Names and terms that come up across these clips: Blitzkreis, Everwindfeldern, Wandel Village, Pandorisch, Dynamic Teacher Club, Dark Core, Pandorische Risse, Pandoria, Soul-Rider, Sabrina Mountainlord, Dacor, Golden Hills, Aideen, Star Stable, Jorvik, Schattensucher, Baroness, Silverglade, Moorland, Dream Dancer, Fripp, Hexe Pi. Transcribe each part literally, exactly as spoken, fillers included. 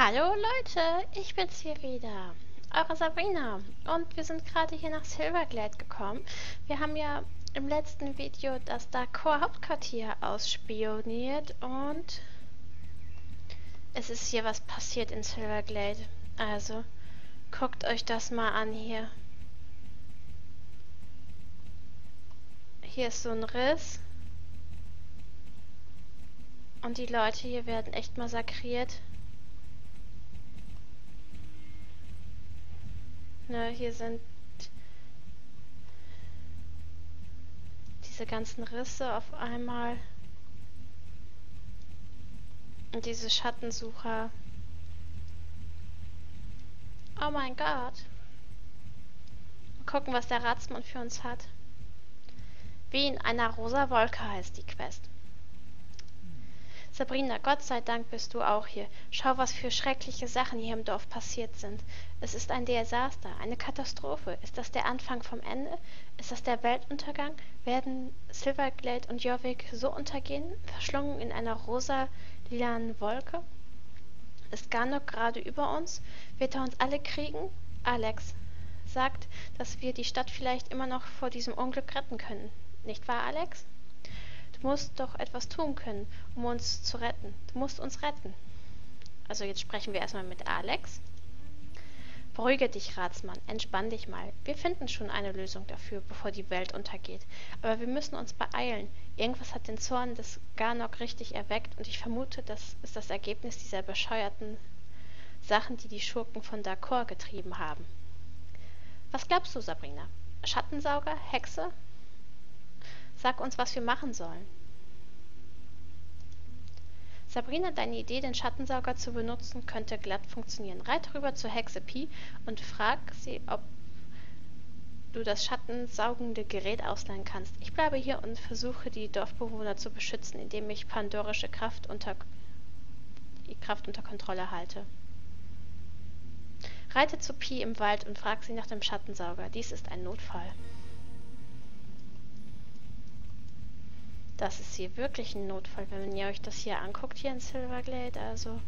Hallo Leute, ich bin's hier wieder, eure Sabrina, und wir sind gerade hier nach Silverglade gekommen. Wir haben ja im letzten Video das Dark Core Hauptquartier ausspioniert und es ist hier was passiert in Silverglade, also guckt euch das mal an hier. Hier ist so ein Riss und die Leute hier werden echt massakriert. Ne, hier sind diese ganzen Risse auf einmal. Und diese Schattensucher. Oh mein Gott. Mal gucken, was der Ratsmann für uns hat. Wie in einer rosa Wolke heißt die Quest. Sabrina, Gott sei Dank bist du auch hier. Schau, was für schreckliche Sachen hier im Dorf passiert sind. Es ist ein Desaster, eine Katastrophe. Ist das der Anfang vom Ende? Ist das der Weltuntergang? Werden Silverglade und Jorvik so untergehen, verschlungen in einer rosa-lilanen Wolke? Ist Garnock gerade über uns? Wird er uns alle kriegen? Alex sagt, dass wir die Stadt vielleicht immer noch vor diesem Unglück retten können. Nicht wahr, Alex? Du musst doch etwas tun können, um uns zu retten. Du musst uns retten. Also jetzt sprechen wir erstmal mit Alex. Beruhige dich, Ratsmann. Entspann dich mal. Wir finden schon eine Lösung dafür, bevor die Welt untergeht. Aber wir müssen uns beeilen. Irgendwas hat den Zorn des Garnock richtig erweckt und ich vermute, das ist das Ergebnis dieser bescheuerten Sachen, die die Schurken von Dacor getrieben haben. Was glaubst du, Sabrina? Schattensauger? Hexe? Sag uns, was wir machen sollen. Sabrina, deine Idee, den Schattensauger zu benutzen, könnte glatt funktionieren. Reit rüber zur Hexe Pi und frag sie, ob du das schattensaugende Gerät ausleihen kannst. Ich bleibe hier und versuche, die Dorfbewohner zu beschützen, indem ich pandorische Kraft unter, die Kraft unter Kontrolle halte. Reite zu Pi im Wald und frag sie nach dem Schattensauger. Dies ist ein Notfall. Das ist hier wirklich ein Notfall, wenn ihr euch das hier anguckt, hier in Silverglade, also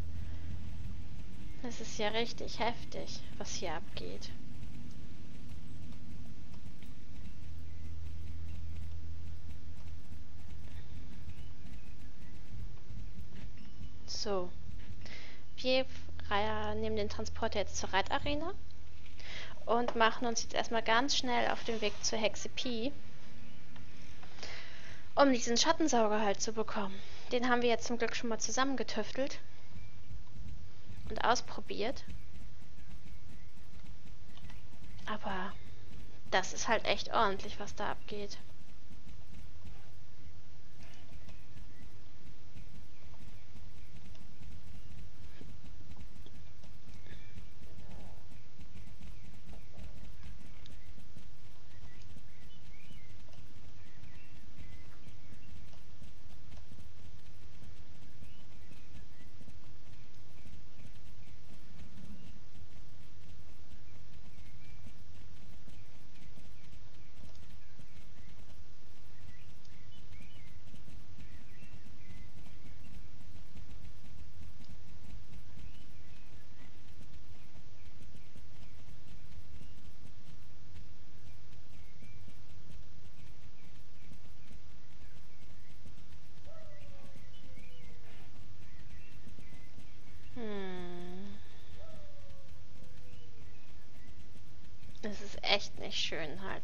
das ist ja richtig heftig, was hier abgeht. So, wir nehmen den Transporter jetzt zur Reitarena und machen uns jetzt erstmal ganz schnell auf den Weg zur Hexe Pi, um diesen Schattensauger halt zu bekommen. Den haben wir jetzt zum Glück schon mal zusammengetüftelt und ausprobiert. Aber das ist halt echt ordentlich, was da abgeht. Das ist echt nicht schön halt.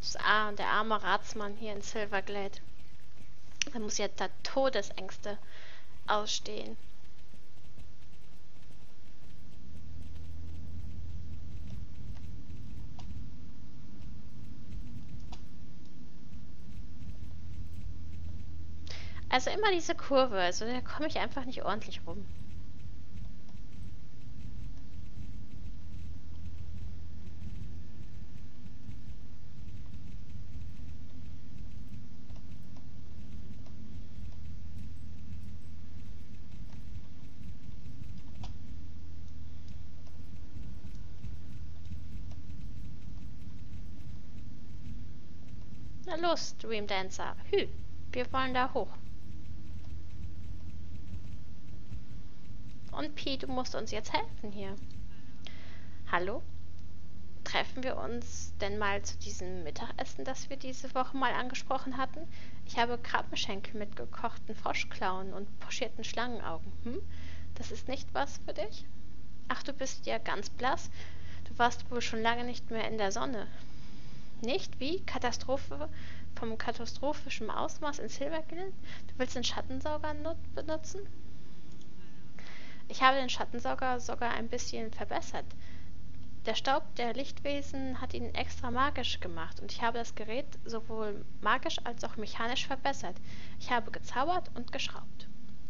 Das ah, der arme Ratsmann hier in Silverglade. Der muss jetzt da Todesängste ausstehen. Also immer diese Kurve, also da komme ich einfach nicht ordentlich rum. Na los, Dream Dancer. Hü, wir wollen da hoch. Und Pi, du musst uns jetzt helfen hier. Hallo? Treffen wir uns denn mal zu diesem Mittagessen, das wir diese Woche mal angesprochen hatten? Ich habe Krabbenschenkel mit gekochten Froschklauen und pochierten Schlangenaugen. Hm? Das ist nicht was für dich? Ach, du bist ja ganz blass. Du warst wohl schon lange nicht mehr in der Sonne. Nicht? Wie? Katastrophe vom katastrophischen Ausmaß in Silverglade? Du willst den Schattensauger benutzen? Ich habe den Schattensauger sogar ein bisschen verbessert. Der Staub der Lichtwesen hat ihn extra magisch gemacht und ich habe das Gerät sowohl magisch als auch mechanisch verbessert. Ich habe gezaubert und geschraubt.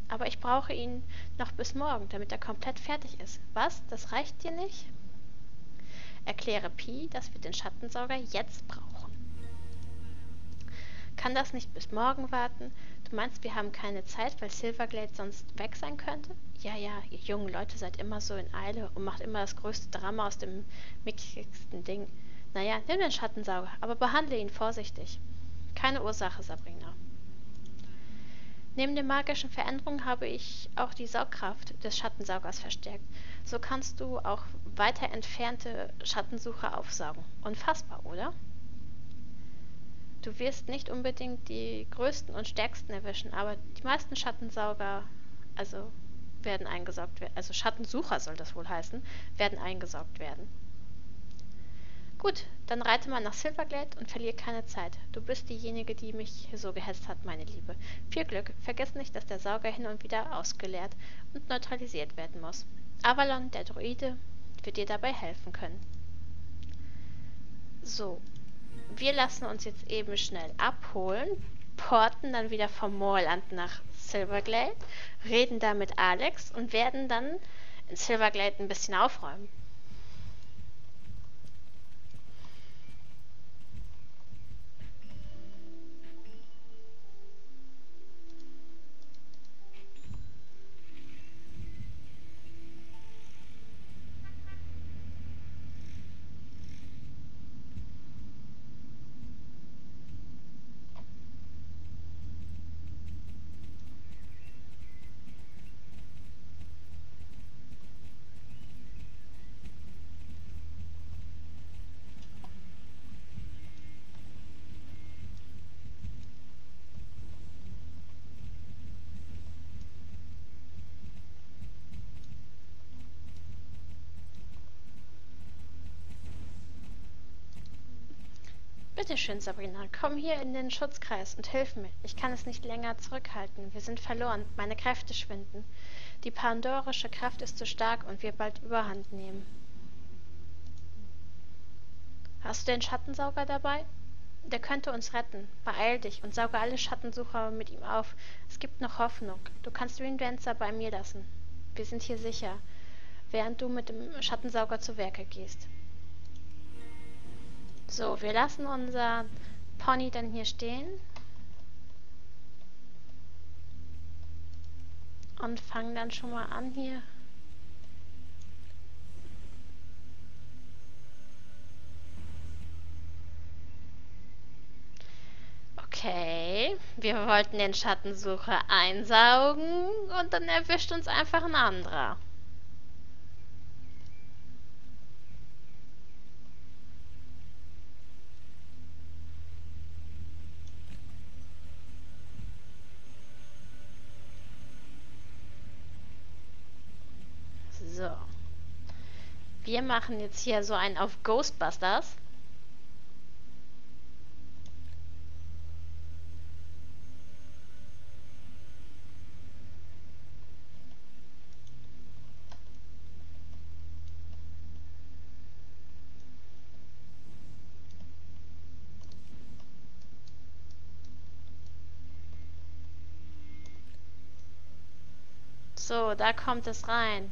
Aber ich brauche ihn noch bis morgen, damit er komplett fertig ist. Was? Das reicht dir nicht? Erkläre Pi, dass wir den Schattensauger jetzt brauchen. Kann das nicht bis morgen warten? Du meinst, wir haben keine Zeit, weil Silverglade sonst weg sein könnte? Ja, ja, ihr jungen Leute seid immer so in Eile und macht immer das größte Drama aus dem mickigsten Ding. Naja, nimm den Schattensauger, aber behandle ihn vorsichtig. Keine Ursache, Sabrina. Neben den magischen Veränderungen habe ich auch die Saugkraft des Schattensaugers verstärkt. So kannst du auch weiter entfernte Schattensucher aufsaugen. Unfassbar, oder? Du wirst nicht unbedingt die größten und stärksten erwischen, aber die meisten Schattensauger, also werden eingesaugt werden, also Schattensucher soll das wohl heißen, werden eingesaugt werden. Gut, dann reite mal nach Silverglade und verliere keine Zeit. Du bist diejenige, die mich hier so gehetzt hat, meine Liebe. Viel Glück, vergiss nicht, dass der Sauger hin und wieder ausgeleert und neutralisiert werden muss. Avalon, der Droide, wird dir dabei helfen können. So, wir lassen uns jetzt eben schnell abholen, porten dann wieder vom Moorland nach Silverglade, reden da mit Alex und werden dann in Silverglade ein bisschen aufräumen. Bitte schön, Sabrina, komm hier in den Schutzkreis und hilf mir. Ich kann es nicht länger zurückhalten. Wir sind verloren. Meine Kräfte schwinden. Die pandorische Kraft ist zu stark und wird bald überhand nehmen. Hast du den Schattensauger dabei? Der könnte uns retten. Beeil dich und sauge alle Schattensucher mit ihm auf. Es gibt noch Hoffnung. Du kannst Dream Dancer bei mir lassen. Wir sind hier sicher, während du mit dem Schattensauger zu Werke gehst. So, wir lassen unser Pony dann hier stehen und fangen dann schon mal an hier. Okay, wir wollten den Schattensucher einsaugen und dann erwischt uns einfach ein anderer. Wir machen jetzt hier so einen auf Ghostbusters. So, da kommt es rein.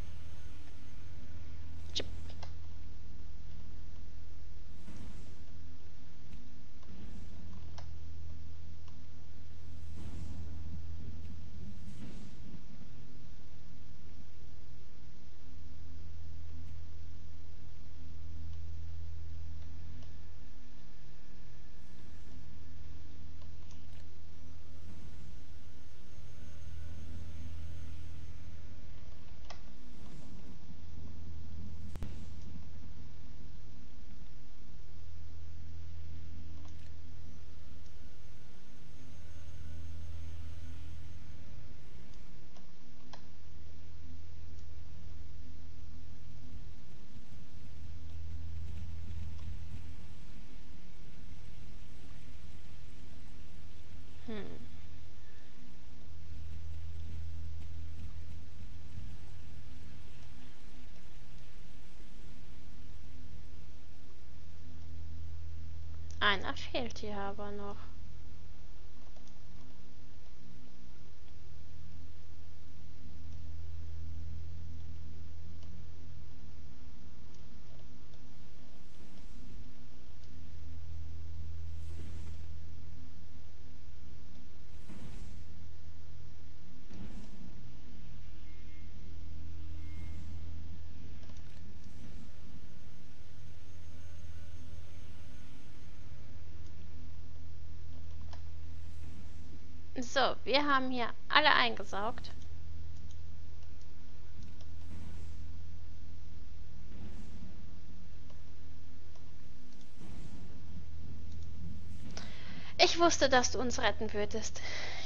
Einer fehlt hier aber noch. So, wir haben hier alle eingesaugt. Ich wusste, dass du uns retten würdest.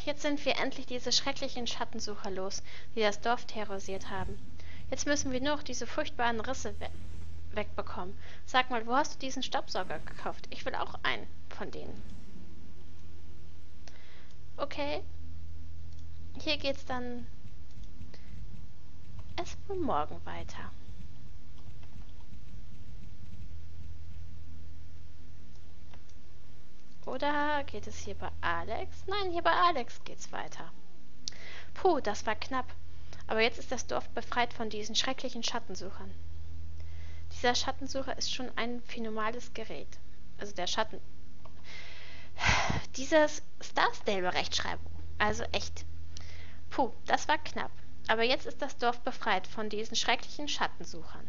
Jetzt sind wir endlich diese schrecklichen Schattensucher los, die das Dorf terrorisiert haben. Jetzt müssen wir nur noch diese furchtbaren Risse we wegbekommen. Sag mal, wo hast du diesen Staubsauger gekauft? Ich will auch einen von denen. Okay, hier geht's dann erst morgen weiter. Oder geht es hier bei Alex? Nein, hier bei Alex geht's weiter. Puh, das war knapp. Aber jetzt ist das Dorf befreit von diesen schrecklichen Schattensuchern. Dieser Schattensucher ist schon ein phänomenales Gerät. Also der Schatten... Dieses Star Stable Rechtschreibung. Also echt. Puh, das war knapp. Aber jetzt ist das Dorf befreit von diesen schrecklichen Schattensuchern.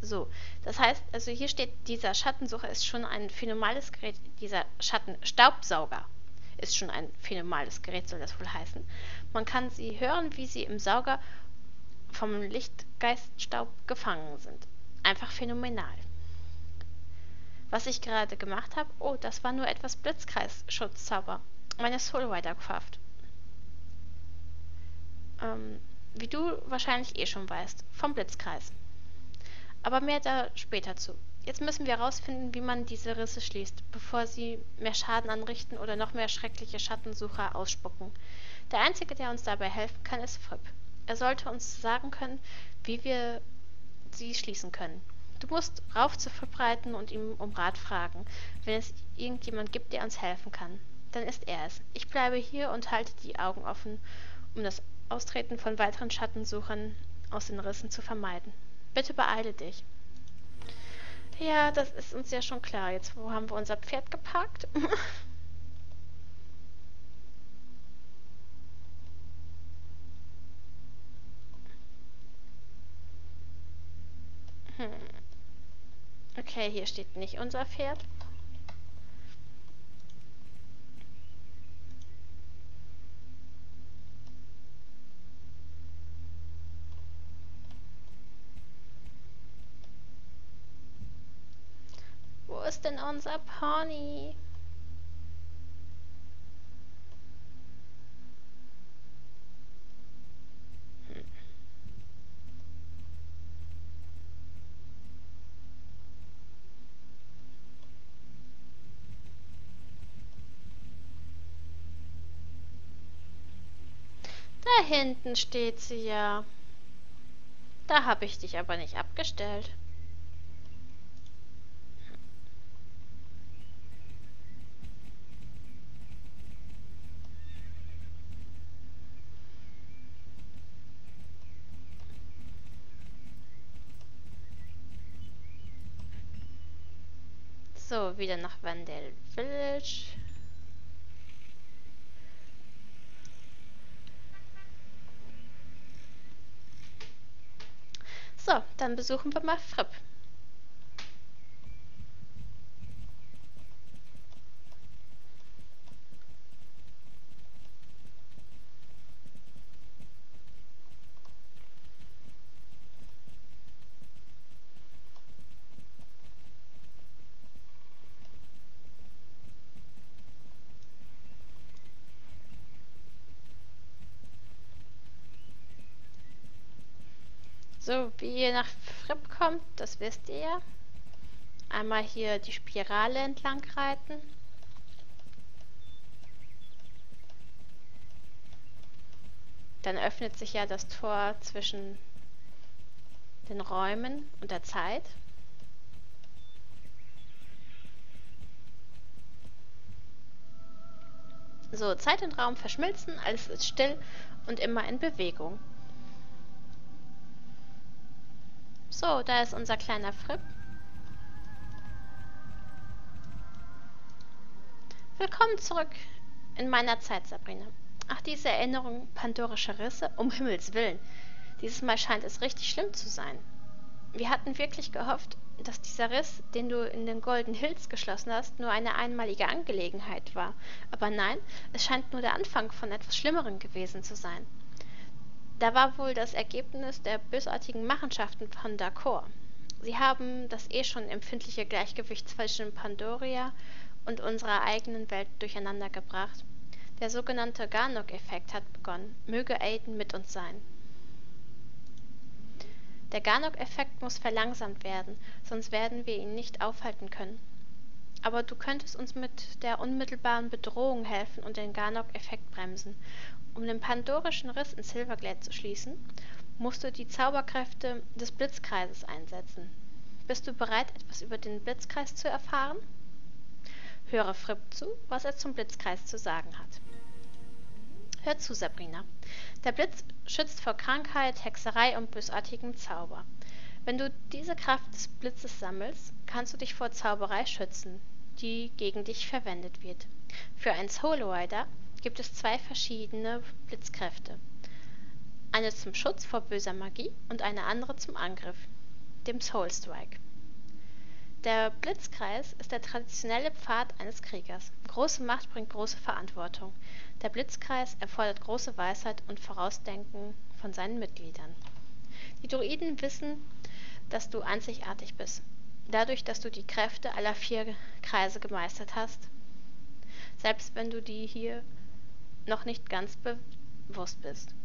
So, das heißt, also hier steht, dieser Schattensucher ist schon ein phänomenales Gerät. Dieser Schattenstaubsauger ist schon ein phänomenales Gerät, soll das wohl heißen. Man kann sie hören, wie sie im Sauger vom Lichtgeiststaub gefangen sind. Einfach phänomenal. Was ich gerade gemacht habe, oh, das war nur etwas Blitzkreis-Schutzzauber. Meine Soul-Rider-Kraft. Ähm, wie du wahrscheinlich eh schon weißt, vom Blitzkreis. Aber mehr da später zu. Jetzt müssen wir herausfinden, wie man diese Risse schließt, bevor sie mehr Schaden anrichten oder noch mehr schreckliche Schattensucher ausspucken. Der Einzige, der uns dabei helfen kann, ist Fripp. Er sollte uns sagen können, wie wir sie schließen können. Du musst rauf zu verbreiten und ihm um Rat fragen, wenn es irgendjemand gibt, der uns helfen kann. Dann ist er es. Ich bleibe hier und halte die Augen offen, um das Austreten von weiteren Schattensuchern aus den Rissen zu vermeiden. Bitte beeile dich. Ja, das ist uns ja schon klar. Jetzt, wo haben wir unser Pferd geparkt? Hm. Okay, hier steht nicht unser Pferd. Wo ist denn unser Pony? Da hinten steht sie ja. Da habe ich dich aber nicht abgestellt. So, wieder nach Wandel Village. So, dann besuchen wir mal Fripp. So, wie ihr nach Fripp kommt, das wisst ihr. Einmal hier die Spirale entlang reiten. Dann öffnet sich ja das Tor zwischen den Räumen und der Zeit. So, Zeit und Raum verschmilzen, alles ist still und immer in Bewegung. So, da ist unser kleiner Fripp. Willkommen zurück in meiner Zeit, Sabrina. Ach, diese Erinnerung, pandorische Risse, um Himmels Willen. Dieses Mal scheint es richtig schlimm zu sein. Wir hatten wirklich gehofft, dass dieser Riss, den du in den Golden Hills geschlossen hast, nur eine einmalige Angelegenheit war. Aber nein, es scheint nur der Anfang von etwas Schlimmerem gewesen zu sein. Da war wohl das Ergebnis der bösartigen Machenschaften von Dacor. Sie haben das eh schon empfindliche Gleichgewicht zwischen Pandoria und unserer eigenen Welt durcheinander gebracht. Der sogenannte Garnock-Effekt hat begonnen. Möge Aideen mit uns sein. Der Garnock-Effekt muss verlangsamt werden, sonst werden wir ihn nicht aufhalten können. Aber du könntest uns mit der unmittelbaren Bedrohung helfen und den Garnock-Effekt bremsen. Um den pandorischen Riss in Silverglade zu schließen, musst du die Zauberkräfte des Blitzkreises einsetzen. Bist du bereit, etwas über den Blitzkreis zu erfahren? Höre Fripp zu, was er zum Blitzkreis zu sagen hat. Hör zu, Sabrina. Der Blitz schützt vor Krankheit, Hexerei und bösartigem Zauber. Wenn du diese Kraft des Blitzes sammelst, kannst du dich vor Zauberei schützen, die gegen dich verwendet wird. Für einen Soulrider gibt es zwei verschiedene Blitzkräfte. Eine zum Schutz vor böser Magie und eine andere zum Angriff, dem Soulstrike. Der Blitzkreis ist der traditionelle Pfad eines Kriegers. Große Macht bringt große Verantwortung. Der Blitzkreis erfordert große Weisheit und Vorausdenken von seinen Mitgliedern. Die Druiden wissen, dass du einzigartig bist. Dadurch, dass du die Kräfte aller vier Kreise gemeistert hast, selbst wenn du die hier noch nicht ganz bewusst bist.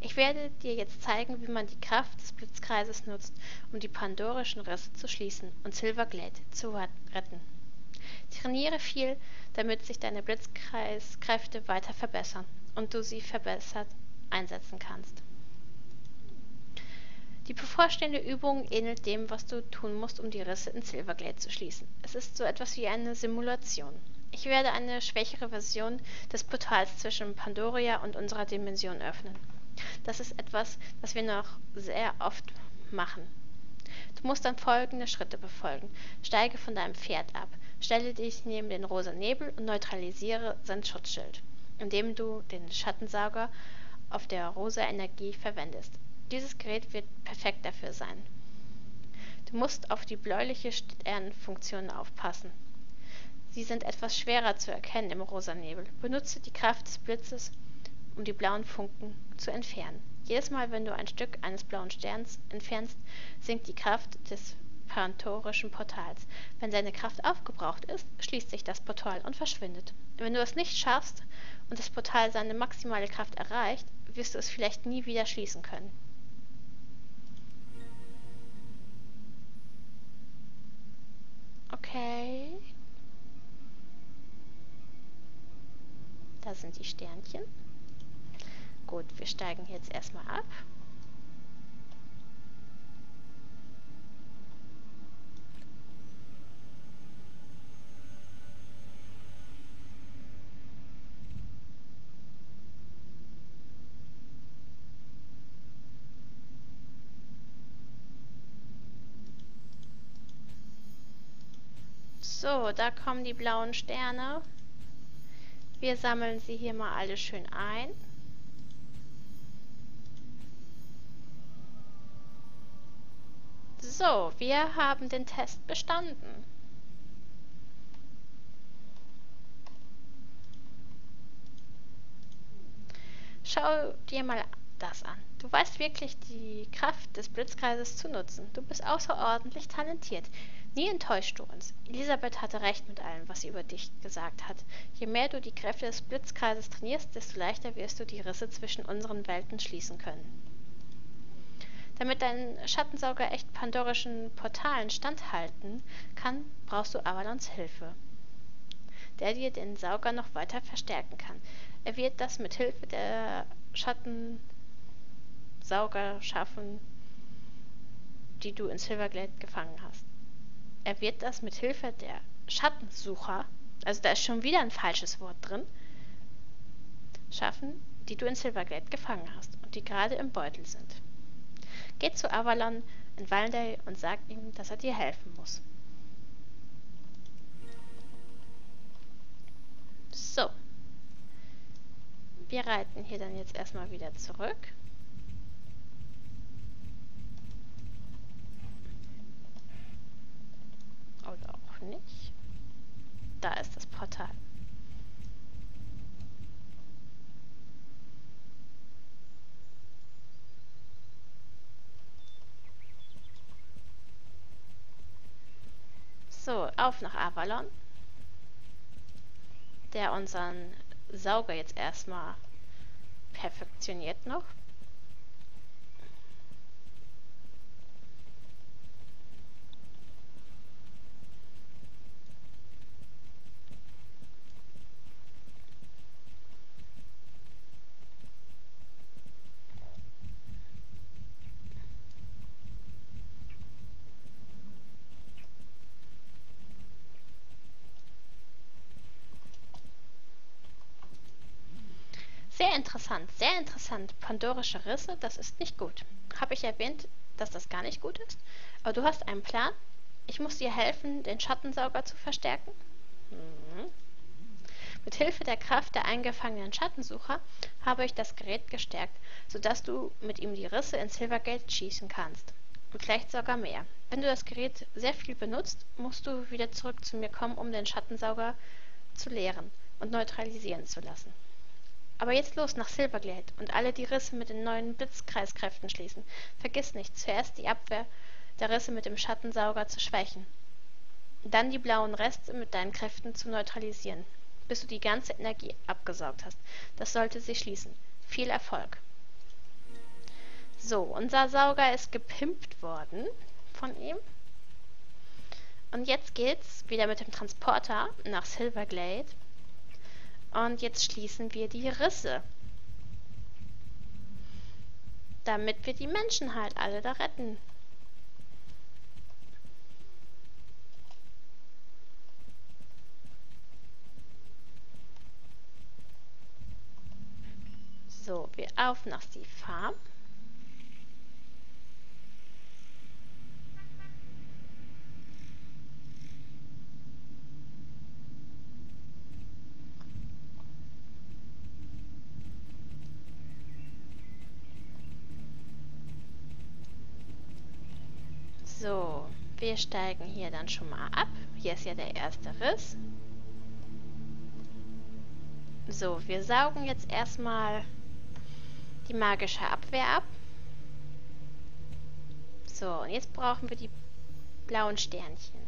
Ich werde dir jetzt zeigen, wie man die Kraft des Blitzkreises nutzt, um die pandorischen Risse zu schließen und Silverglade zu retten. Trainiere viel, damit sich deine Blitzkreiskräfte weiter verbessern und du sie verbessert einsetzen kannst. Die bevorstehende Übung ähnelt dem, was du tun musst, um die Risse in Silverglade zu schließen. Es ist so etwas wie eine Simulation. Ich werde eine schwächere Version des Portals zwischen Pandoria und unserer Dimension öffnen. Das ist etwas, das wir noch sehr oft machen. Du musst dann folgende Schritte befolgen. Steige von deinem Pferd ab, stelle dich neben den rosa Nebel und neutralisiere sein Schutzschild, indem du den Schattensauger auf der rosa Energie verwendest. Dieses Gerät wird perfekt dafür sein. Du musst auf die bläuliche Sternfunktion aufpassen. Sie sind etwas schwerer zu erkennen im rosa Nebel. Benutze die Kraft des Blitzes, um die blauen Funken zu entfernen. Jedes Mal, wenn du ein Stück eines blauen Sterns entfernst, sinkt die Kraft des pantorischen Portals. Wenn seine Kraft aufgebraucht ist, schließt sich das Portal und verschwindet. Wenn du es nicht schaffst und das Portal seine maximale Kraft erreicht, wirst du es vielleicht nie wieder schließen können. Okay. Da sind die Sternchen. Gut, wir steigen jetzt erstmal ab. So, da kommen die blauen Sterne. Wir sammeln sie hier mal alle schön ein. So, wir haben den Test bestanden. Schau dir mal das an. Du weißt wirklich, die Kraft des Blitzkreises zu nutzen. Du bist außerordentlich talentiert. Nie enttäuscht du uns. Elisabeth hatte recht mit allem, was sie über dich gesagt hat. Je mehr du die Kräfte des Blitzkreises trainierst, desto leichter wirst du die Risse zwischen unseren Welten schließen können. Damit dein Schattensauger echt pandorischen Portalen standhalten kann, brauchst du Avalons Hilfe, der dir den Sauger noch weiter verstärken kann. Er wird das mit Hilfe der Schattensauger schaffen, die du in Silverglade gefangen hast. Er wird das mit Hilfe der Schattensucher, also da ist schon wieder ein falsches Wort drin, schaffen, die du in Silverglade gefangen hast und die gerade im Beutel sind. Geh zu Avalon in Valedale und sag ihm, dass er dir helfen muss. So. Wir reiten hier dann jetzt erstmal wieder zurück. Oder auch nicht. Da ist das Portal. So, auf nach Avalon, der unseren Sauger jetzt erstmal perfektioniert noch. Sehr interessant, sehr interessant. Pandorische Risse, das ist nicht gut. Habe ich erwähnt, dass das gar nicht gut ist? Aber du hast einen Plan. Ich muss dir helfen, den Schattensauger zu verstärken. Mhm. Mit Hilfe der Kraft der eingefangenen Schattensucher habe ich das Gerät gestärkt, sodass du mit ihm die Risse in Silverglade schießen kannst. Und vielleicht sogar mehr. Wenn du das Gerät sehr viel benutzt, musst du wieder zurück zu mir kommen, um den Schattensauger zu leeren und neutralisieren zu lassen. Aber jetzt los nach Silverglade und alle die Risse mit den neuen Blitzkreiskräften schließen. Vergiss nicht, zuerst die Abwehr der Risse mit dem Schattensauger zu schwächen. Dann die blauen Reste mit deinen Kräften zu neutralisieren, bis du die ganze Energie abgesaugt hast. Das sollte sich schließen. Viel Erfolg. So, unser Sauger ist gepimpt worden von ihm. Und jetzt geht's wieder mit dem Transporter nach Silverglade. Und jetzt schließen wir die Risse, damit wir die Menschen halt alle da retten. So, wir auf nach die Farm. So, wir steigen hier dann schon mal ab. Hier ist ja der erste Riss. So, wir saugen jetzt erstmal die magische Abwehr ab. So, und jetzt brauchen wir die blauen Sternchen.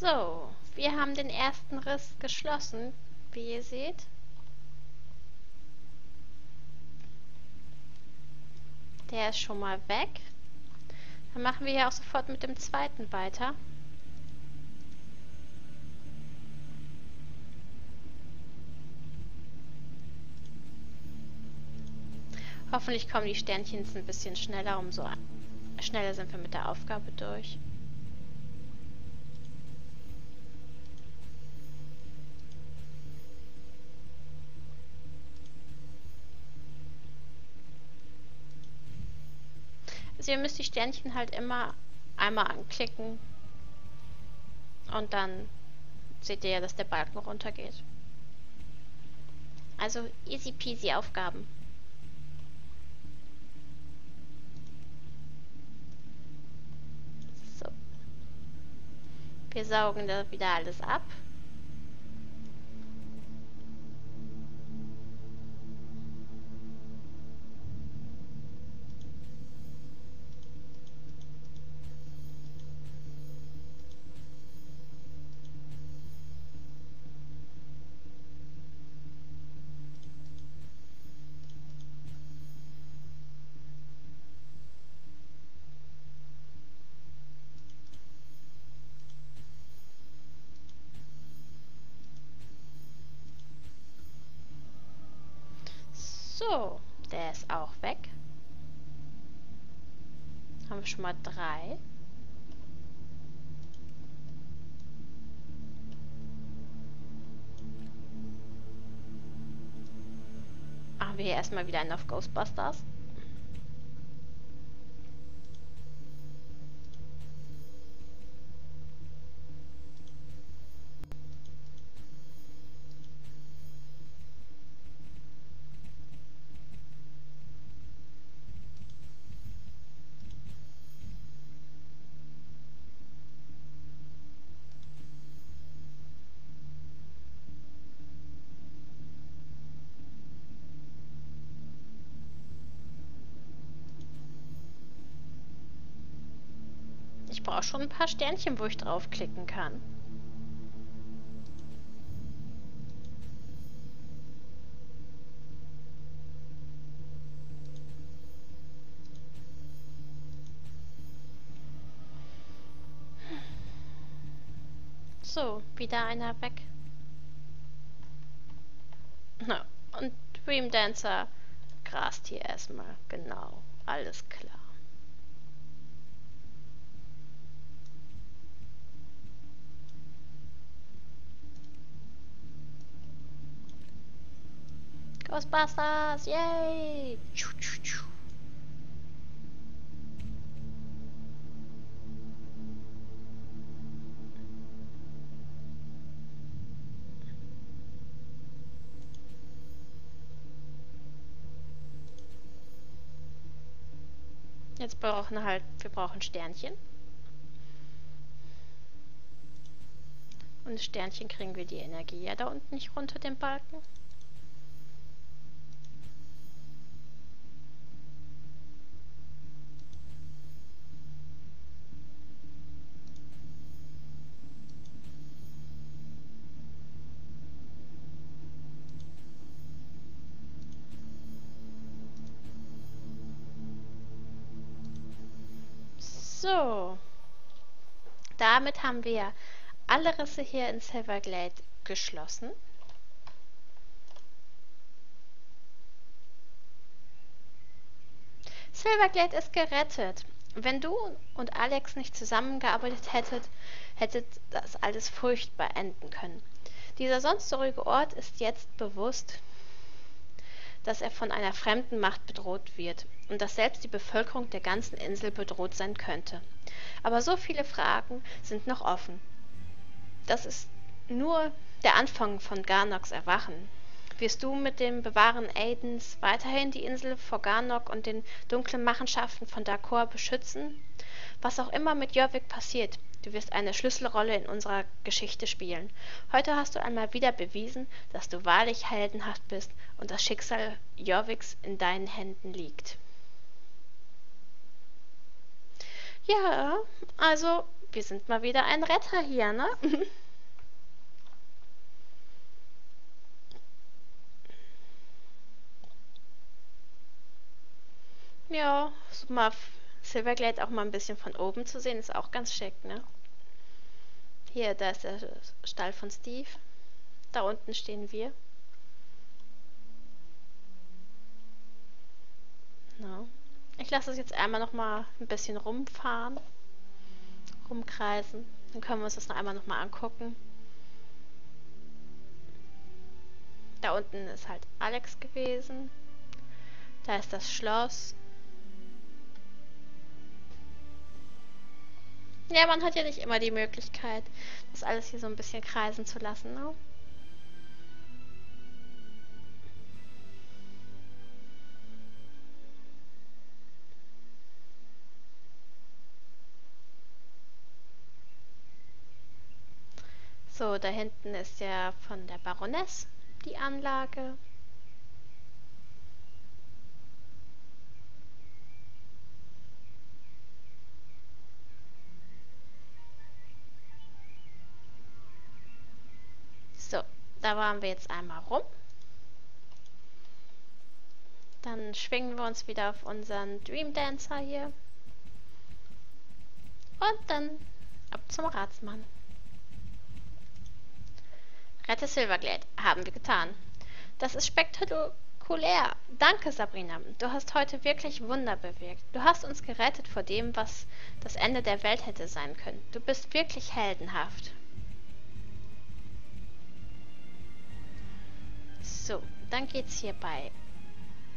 So, wir haben den ersten Riss geschlossen, wie ihr seht. Der ist schon mal weg. Dann machen wir hier auch sofort mit dem zweiten weiter. Hoffentlich kommen die Sternchen jetzt ein bisschen schneller, umso schneller sind wir mit der Aufgabe durch. Also ihr müsst die Sternchen halt immer einmal anklicken und dann seht ihr ja, dass der Balken runtergeht. Also easy peasy Aufgaben. So. Wir saugen da wieder alles ab. So, der ist auch weg. Haben wir schon mal drei. Machen wir hier erstmal wieder einen auf Ghostbusters. Ich brauche schon ein paar Sternchen, wo ich draufklicken kann. So, wieder einer weg. Na, und Dream Dancer grast hier erstmal. Genau, alles klar. Ghostbusters, yay! Jetzt brauchen halt, wir brauchen Sternchen. Und Sternchen kriegen wir die Energie ja da unten nicht runter den Balken. So, damit haben wir alle Risse hier in Silverglade geschlossen. Silverglade ist gerettet. Wenn du und Alex nicht zusammengearbeitet hättet, hättet das alles furchtbar enden können. Dieser sonst so ruhige Ort ist jetzt bewusst, dass er von einer fremden Macht bedroht wird und dass selbst die Bevölkerung der ganzen Insel bedroht sein könnte. Aber so viele Fragen sind noch offen. Das ist nur der Anfang von Garnocks Erwachen. Wirst du mit dem Bewahren Aideens weiterhin die Insel vor Garnock und den dunklen Machenschaften von Dacor beschützen? Was auch immer mit Jorvik passiert, du wirst eine Schlüsselrolle in unserer Geschichte spielen. Heute hast du einmal wieder bewiesen, dass du wahrlich heldenhaft bist und das Schicksal Jorviks in deinen Händen liegt. Ja, also, wir sind mal wieder ein Retter hier, ne? Ja, so mal Silverglade auch mal ein bisschen von oben zu sehen, ist auch ganz schick, ne? Hier, da ist der Stall von Steve. Da unten stehen wir. No. Ich lasse es jetzt einmal noch mal ein bisschen rumfahren, rumkreisen. Dann können wir uns das noch einmal noch mal angucken. Da unten ist halt Alex gewesen. Da ist das Schloss. Ja, man hat ja nicht immer die Möglichkeit, das alles hier so ein bisschen kreisen zu lassen, ne? So, da hinten ist ja von der Baroness die Anlage. Da waren wir jetzt einmal rum. Dann schwingen wir uns wieder auf unseren Dream Dancer hier. Und dann ab zum Ratsmann. Rette Silverglade, haben wir getan. Das ist spektakulär. Spektakulär! Danke, Sabrina. Du hast heute wirklich Wunder bewirkt. Du hast uns gerettet vor dem, was das Ende der Welt hätte sein können. Du bist wirklich heldenhaft. So, dann geht's hier bei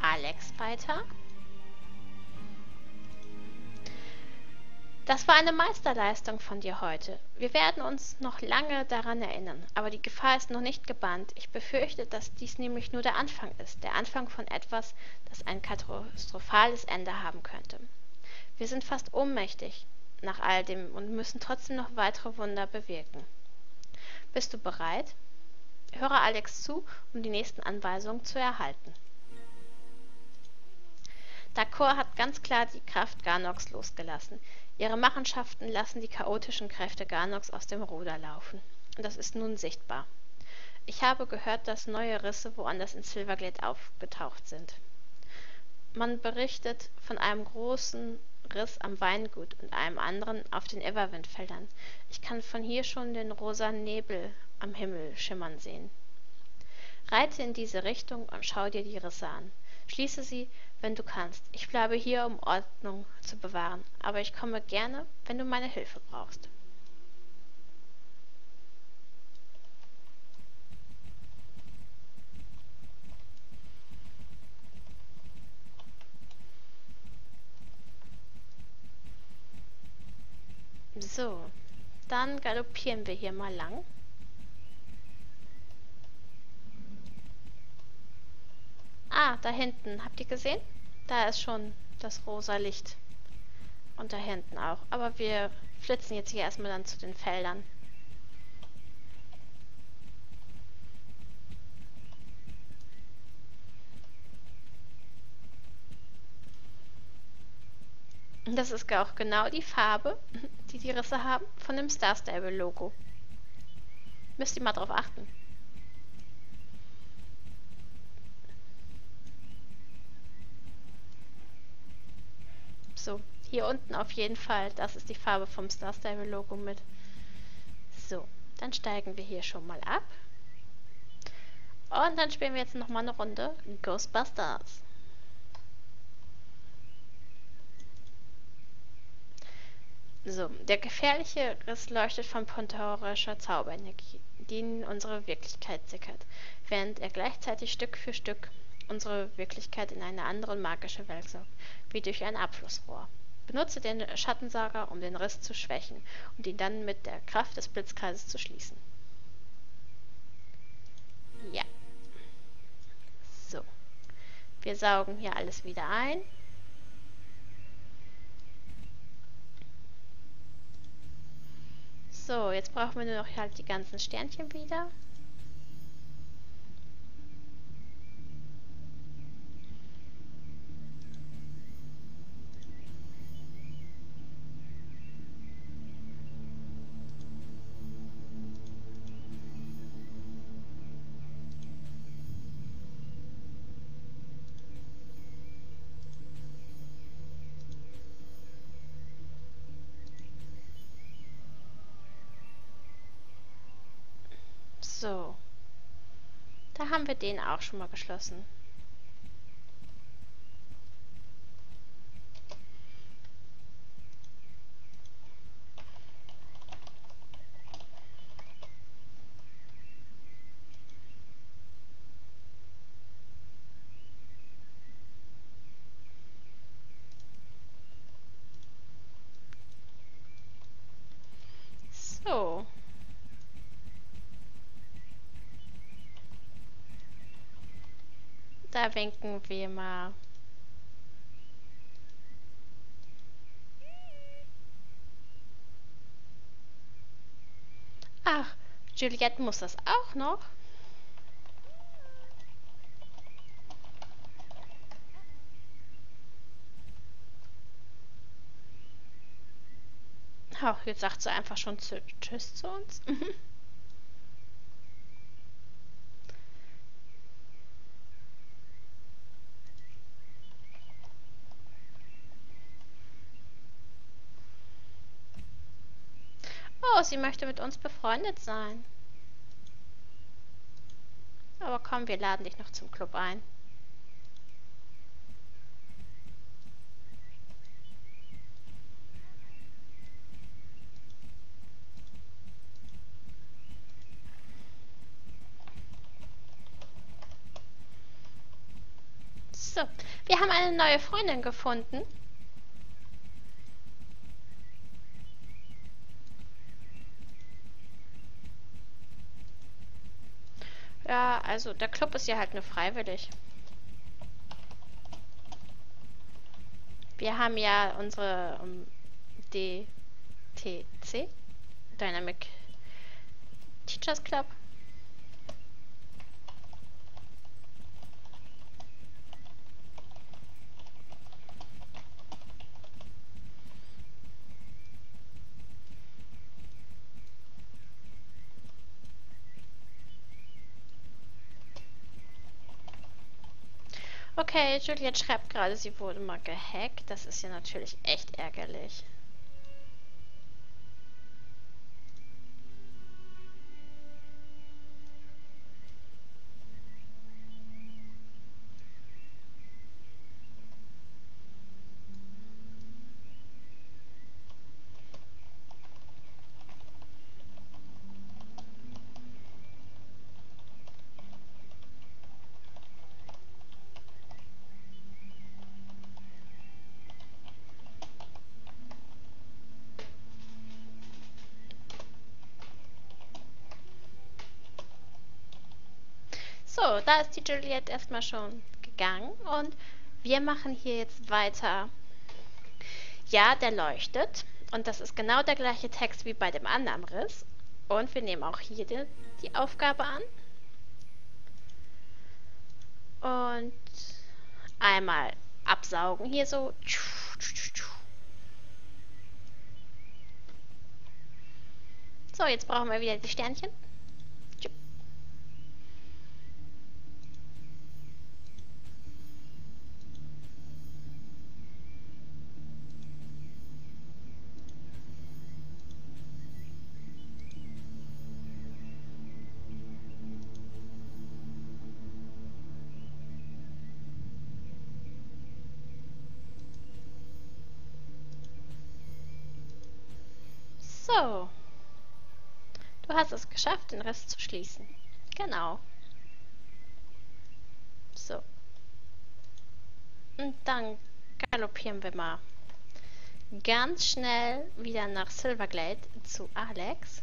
Alex weiter. Das war eine Meisterleistung von dir heute. Wir werden uns noch lange daran erinnern, aber die Gefahr ist noch nicht gebannt. Ich befürchte, dass dies nämlich nur der Anfang ist, der Anfang von etwas, das ein katastrophales Ende haben könnte. Wir sind fast ohnmächtig nach all dem und müssen trotzdem noch weitere Wunder bewirken. Bist du bereit? Höre Alex zu, um die nächsten Anweisungen zu erhalten. Dacor hat ganz klar die Kraft Garnocks losgelassen. Ihre Machenschaften lassen die chaotischen Kräfte Garnocks aus dem Ruder laufen. Und das ist nun sichtbar. Ich habe gehört, dass neue Risse woanders in Silverglade aufgetaucht sind. Man berichtet von einem großen Riss am Weingut und einem anderen auf den Everwindfeldern. Ich kann von hier schon den rosa Nebel am Himmel schimmern sehen. Reite in diese Richtung und schau dir die Risse an. Schließe sie, wenn du kannst. Ich bleibe hier, um Ordnung zu bewahren, aber ich komme gerne, wenn du meine Hilfe brauchst. So, dann galoppieren wir hier mal lang. Ah, da hinten. Habt ihr gesehen? Da ist schon das rosa Licht. Und da hinten auch. Aber wir flitzen jetzt hier erstmal dann zu den Feldern. Das ist auch genau die Farbe, die die Risse haben, von dem Star Stable Logo. Müsst ihr mal drauf achten. So, hier unten auf jeden Fall, das ist die Farbe vom Star Stable Logo mit. So, dann steigen wir hier schon mal ab. Und dann spielen wir jetzt nochmal eine Runde Ghostbusters. So, der gefährliche Riss leuchtet von pandorischer Zauberenergie, die in unsere Wirklichkeit sickert, während er gleichzeitig Stück für Stück unsere Wirklichkeit in eine andere magische Welt sorgt, wie durch ein Abflussrohr. Benutze den Schattensucher, um den Riss zu schwächen und ihn dann mit der Kraft des Blitzkreises zu schließen. Ja. So. Wir saugen hier alles wieder ein. So, jetzt brauchen wir nur noch halt die ganzen Sternchen wieder. So, da haben wir den auch schon mal geschlossen. So. Da winken wir mal. Ach, Juliette muss das auch noch. Ach, jetzt sagt sie einfach schon Tschüss zu uns. Sie möchte mit uns befreundet sein. Aber komm, wir laden dich noch zum Club ein. So, wir haben eine neue Freundin gefunden. Ja, also der Club ist ja halt nur freiwillig. Wir haben ja unsere um, D T C, Dynamic Teachers Club. Okay, Juliet schreibt gerade, sie wurde mal gehackt. Das ist ja natürlich echt ärgerlich. So, da ist die Juliette erstmal schon gegangen und wir machen hier jetzt weiter. Ja, der leuchtet und das ist genau der gleiche Text wie bei dem anderen Riss. Und wir nehmen auch hier die, die Aufgabe an. Und einmal absaugen hier so. So, jetzt brauchen wir wieder die Sternchen. So, du hast es geschafft, den Rest zu schließen. Genau. So. Und dann galoppieren wir mal ganz schnell wieder nach Silverglade zu Alex.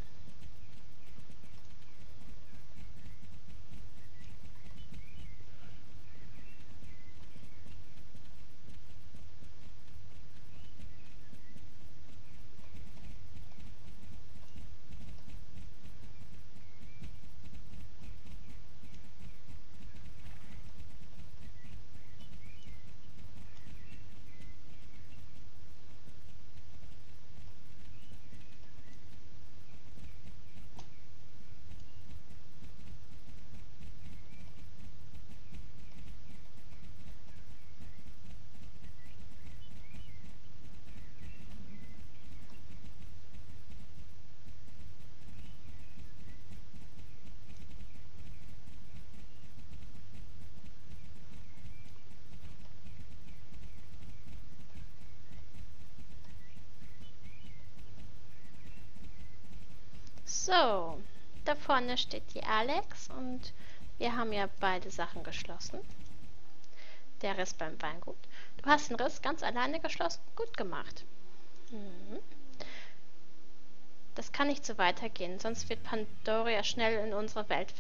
So, da vorne steht die Alex und wir haben ja beide Sachen geschlossen. Der Riss beim Weingut. Du hast den Riss ganz alleine geschlossen. Gut gemacht. Mhm. Das kann nicht so weitergehen, sonst wird Pandoria schnell in unsere Welt,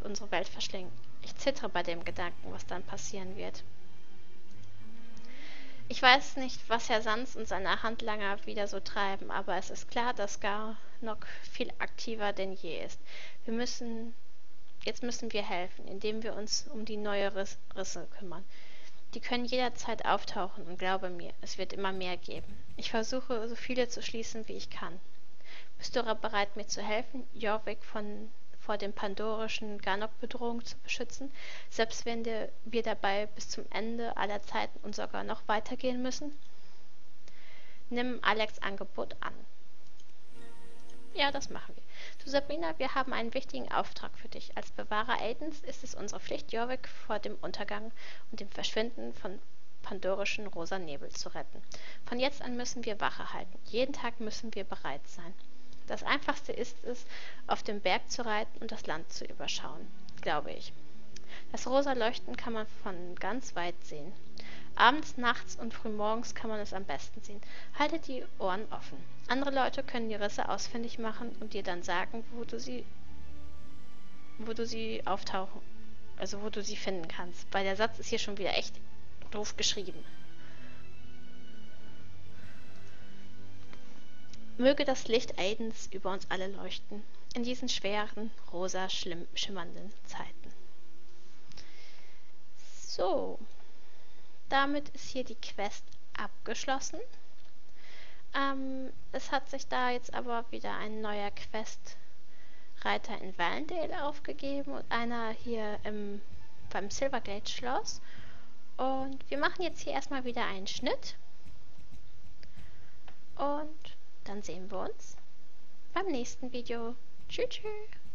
unsere Welt verschlingen. Ich zittere bei dem Gedanken, was dann passieren wird. Ich weiß nicht, was Herr Sands und seine Handlanger wieder so treiben, aber es ist klar, dass Garnock viel aktiver denn je ist. Wir müssen, jetzt müssen wir helfen, indem wir uns um die neuen Risse kümmern. Die können jederzeit auftauchen und glaube mir, es wird immer mehr geben. Ich versuche, so viele zu schließen, wie ich kann. Bist du bereit, mir zu helfen, Jorvik von vor den pandorischen Garnock-Bedrohungen zu beschützen, selbst wenn wir, wir dabei bis zum Ende aller Zeiten und sogar noch weitergehen müssen? Nimm Alex' Angebot an. Ja, das machen wir. Du Sabrina, wir haben einen wichtigen Auftrag für dich. Als Bewahrer Aideens ist es unsere Pflicht, Jorvik vor dem Untergang und dem Verschwinden von pandorischen rosa Nebel zu retten. Von jetzt an müssen wir Wache halten. Jeden Tag müssen wir bereit sein. Das Einfachste ist es, auf dem Berg zu reiten und das Land zu überschauen, glaube ich. Das rosa Leuchten kann man von ganz weit sehen. Abends, nachts und frühmorgens kann man es am besten sehen. Haltet die Ohren offen. Andere Leute können die Risse ausfindig machen und dir dann sagen, wo du sie, wo du sie auftauchen, also wo du sie finden kannst. Weil der Satz ist hier schon wieder echt doof geschrieben. Möge das Licht Aideens über uns alle leuchten, in diesen schweren, rosa schlimm, schimmernden Zeiten. So, damit ist hier die Quest abgeschlossen. Ähm, es hat sich da jetzt aber wieder ein neuer Questreiter in Valedale aufgegeben und einer hier im, beim Silverglade Schloss. Und wir machen jetzt hier erstmal wieder einen Schnitt. Und dann sehen wir uns beim nächsten Video. Tschüss, tschüss.